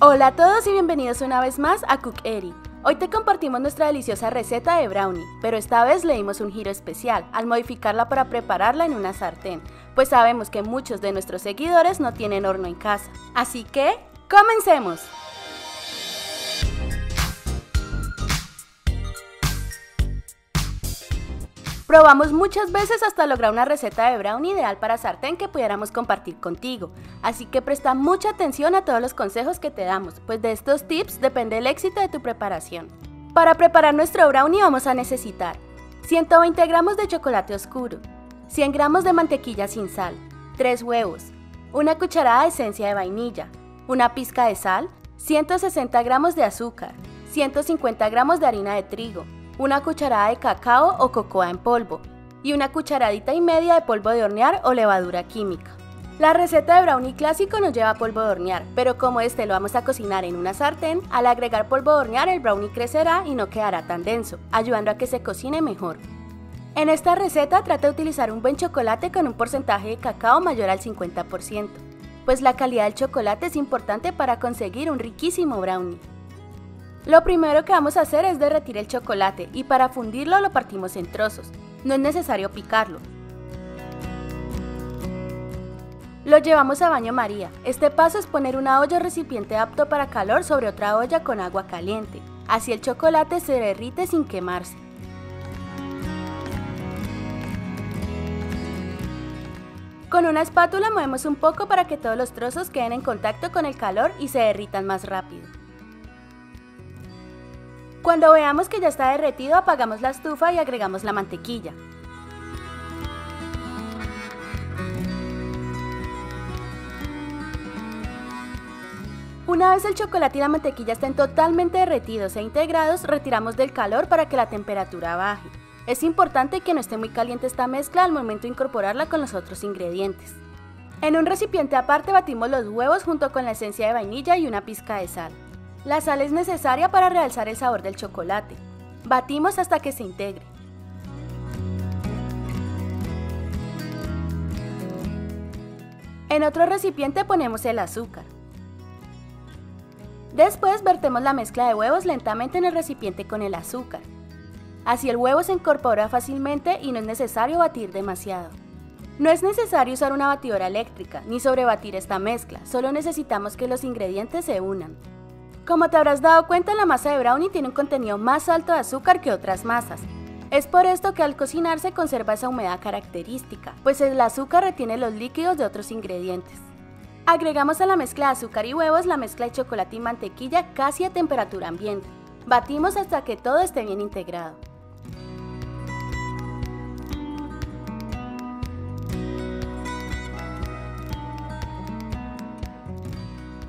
Hola a todos y bienvenidos una vez más a Cookeri. Hoy te compartimos nuestra deliciosa receta de brownie, pero esta vez le dimos un giro especial al modificarla para prepararla en una sartén, pues sabemos que muchos de nuestros seguidores no tienen horno en casa. Así que, ¡comencemos! Probamos muchas veces hasta lograr una receta de brownie ideal para sartén que pudiéramos compartir contigo, así que presta mucha atención a todos los consejos que te damos, pues de estos tips depende el éxito de tu preparación. Para preparar nuestro brownie vamos a necesitar 120 gramos de chocolate oscuro, 100 gramos de mantequilla sin sal, 3 huevos, una cucharada de esencia de vainilla, una pizca de sal, 160 gramos de azúcar, 150 gramos de harina de trigo, una cucharada de cacao o cocoa en polvo y una cucharadita y media de polvo de hornear o levadura química. La receta de brownie clásico no lleva polvo de hornear, pero como este lo vamos a cocinar en una sartén, al agregar polvo de hornear el brownie crecerá y no quedará tan denso, ayudando a que se cocine mejor. En esta receta trata de utilizar un buen chocolate con un porcentaje de cacao mayor al 50%, pues la calidad del chocolate es importante para conseguir un riquísimo brownie. Lo primero que vamos a hacer es derretir el chocolate y para fundirlo lo partimos en trozos, no es necesario picarlo. Lo llevamos a baño María, este paso es poner una olla o recipiente apto para calor sobre otra olla con agua caliente, así el chocolate se derrite sin quemarse. Con una espátula movemos un poco para que todos los trozos queden en contacto con el calor y se derritan más rápido. Cuando veamos que ya está derretido, apagamos la estufa y agregamos la mantequilla. Una vez el chocolate y la mantequilla estén totalmente derretidos e integrados, retiramos del calor para que la temperatura baje. Es importante que no esté muy caliente esta mezcla al momento de incorporarla con los otros ingredientes. En un recipiente aparte batimos los huevos junto con la esencia de vainilla y una pizca de sal. La sal es necesaria para realzar el sabor del chocolate. Batimos hasta que se integre. En otro recipiente ponemos el azúcar. Después vertemos la mezcla de huevos lentamente en el recipiente con el azúcar. Así el huevo se incorpora fácilmente y no es necesario batir demasiado. No es necesario usar una batidora eléctrica ni sobrebatir esta mezcla, solo necesitamos que los ingredientes se unan. Como te habrás dado cuenta, la masa de brownie tiene un contenido más alto de azúcar que otras masas. Es por esto que al cocinarse conserva esa humedad característica, pues el azúcar retiene los líquidos de otros ingredientes. Agregamos a la mezcla de azúcar y huevos la mezcla de chocolate y mantequilla casi a temperatura ambiente. Batimos hasta que todo esté bien integrado.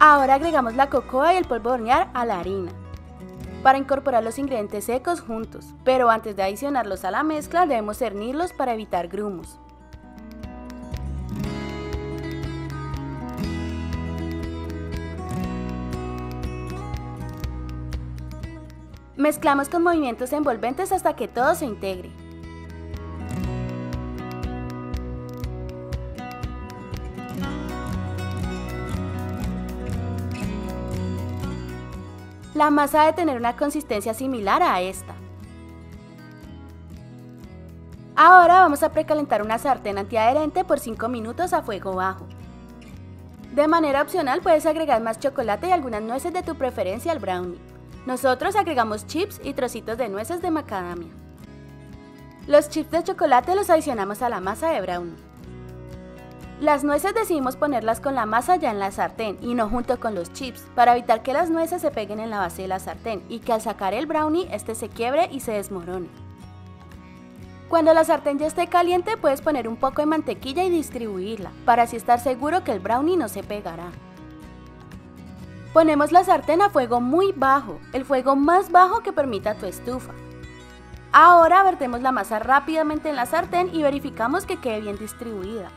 Ahora agregamos la cocoa y el polvo de hornear a la harina para incorporar los ingredientes secos juntos, pero antes de adicionarlos a la mezcla debemos cernirlos para evitar grumos. Mezclamos con movimientos envolventes hasta que todo se integre. La masa debe tener una consistencia similar a esta. Ahora vamos a precalentar una sartén antiadherente por 5 minutos a fuego bajo. De manera opcional puedes agregar más chocolate y algunas nueces de tu preferencia al brownie. Nosotros agregamos chips y trocitos de nueces de macadamia. Los chips de chocolate los adicionamos a la masa de brownie. Las nueces decidimos ponerlas con la masa ya en la sartén y no junto con los chips, para evitar que las nueces se peguen en la base de la sartén y que al sacar el brownie este se quiebre y se desmorone. Cuando la sartén ya esté caliente puedes poner un poco de mantequilla y distribuirla, para así estar seguro que el brownie no se pegará. Ponemos la sartén a fuego muy bajo, el fuego más bajo que permita tu estufa. Ahora vertemos la masa rápidamente en la sartén y verificamos que quede bien distribuida.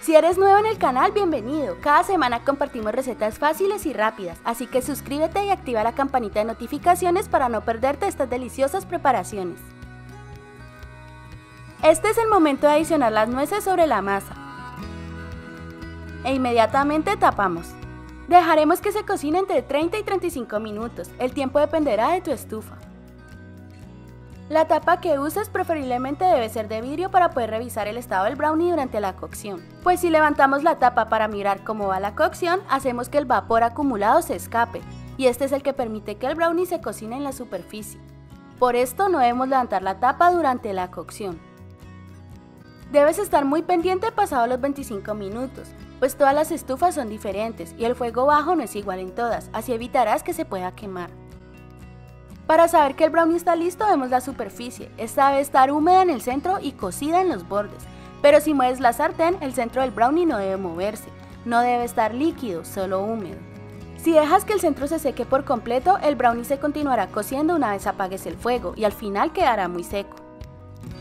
Si eres nuevo en el canal, bienvenido. Cada semana compartimos recetas fáciles y rápidas, así que suscríbete y activa la campanita de notificaciones para no perderte estas deliciosas preparaciones. Este es el momento de adicionar las nueces sobre la masa e inmediatamente tapamos. Dejaremos que se cocine entre 30 y 35 minutos, el tiempo dependerá de tu estufa. La tapa que uses preferiblemente debe ser de vidrio para poder revisar el estado del brownie durante la cocción, pues si levantamos la tapa para mirar cómo va la cocción, hacemos que el vapor acumulado se escape, y este es el que permite que el brownie se cocine en la superficie. Por esto no debemos levantar la tapa durante la cocción. Debes estar muy pendiente pasado los 25 minutos, pues todas las estufas son diferentes y el fuego bajo no es igual en todas, así evitarás que se pueda quemar. Para saber que el brownie está listo vemos la superficie, esta debe estar húmeda en el centro y cocida en los bordes, pero si mueves la sartén el centro del brownie no debe moverse, no debe estar líquido, solo húmedo. Si dejas que el centro se seque por completo, el brownie se continuará cociendo una vez apagues el fuego y al final quedará muy seco.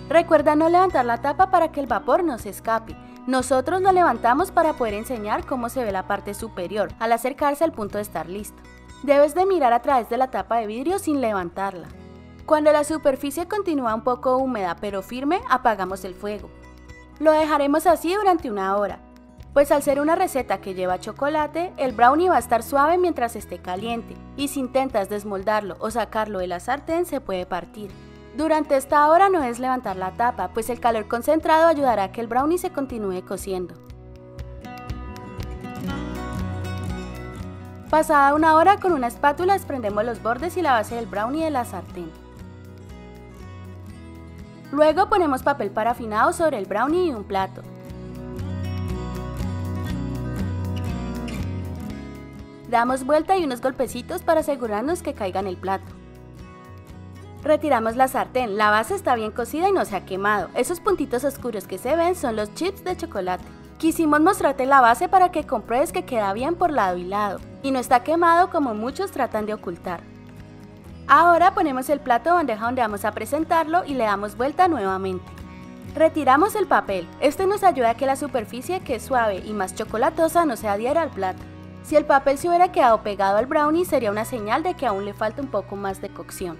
Recuerda no levantar la tapa para que el vapor no se escape, nosotros lo levantamos para poder enseñar cómo se ve la parte superior al acercarse al punto de estar listo. Debes de mirar a través de la tapa de vidrio sin levantarla. Cuando la superficie continúa un poco húmeda pero firme, apagamos el fuego. Lo dejaremos así durante una hora, pues al ser una receta que lleva chocolate, el brownie va a estar suave mientras esté caliente y si intentas desmoldarlo o sacarlo de la sartén se puede partir. Durante esta hora no es levantar la tapa, pues el calor concentrado ayudará a que el brownie se continúe cociendo. Pasada una hora, con una espátula desprendemos los bordes y la base del brownie de la sartén. Luego ponemos papel parafinado sobre el brownie y un plato. Damos vuelta y unos golpecitos para asegurarnos que caiga en el plato. Retiramos la sartén, la base está bien cocida y no se ha quemado. Esos puntitos oscuros que se ven son los chips de chocolate. Quisimos mostrarte la base para que compruebes que queda bien por lado y lado, y no está quemado como muchos tratan de ocultar. Ahora ponemos el plato bandeja donde vamos a presentarlo y le damos vuelta nuevamente. Retiramos el papel, esto nos ayuda a que la superficie que es suave y más chocolatosa no se adhiera al plato. Si el papel se hubiera quedado pegado al brownie sería una señal de que aún le falta un poco más de cocción.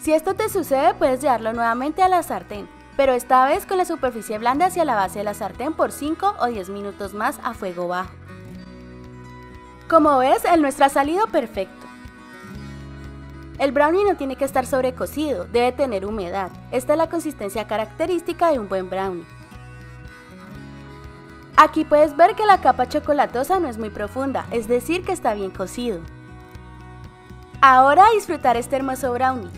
Si esto te sucede, puedes llevarlo nuevamente a la sartén, pero esta vez con la superficie blanda hacia la base de la sartén por 5 o 10 minutos más a fuego bajo. Como ves, el nuestro ha salido perfecto. El brownie no tiene que estar sobrecocido, debe tener humedad. Esta es la consistencia característica de un buen brownie. Aquí puedes ver que la capa chocolatosa no es muy profunda, es decir que está bien cocido. Ahora a disfrutar este hermoso brownie.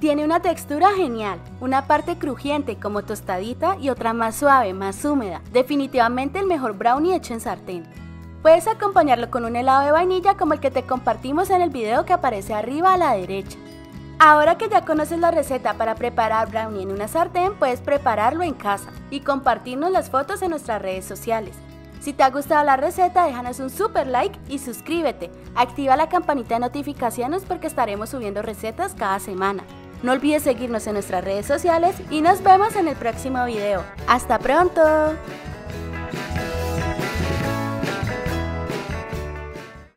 Tiene una textura genial, una parte crujiente como tostadita y otra más suave, más húmeda. Definitivamente el mejor brownie hecho en sartén. Puedes acompañarlo con un helado de vainilla como el que te compartimos en el video que aparece arriba a la derecha. Ahora que ya conoces la receta para preparar brownie en una sartén, puedes prepararlo en casa y compartirnos las fotos en nuestras redes sociales. Si te ha gustado la receta, déjanos un super like y suscríbete. Activa la campanita de notificaciones porque estaremos subiendo recetas cada semana. No olvides seguirnos en nuestras redes sociales y nos vemos en el próximo video. ¡Hasta pronto!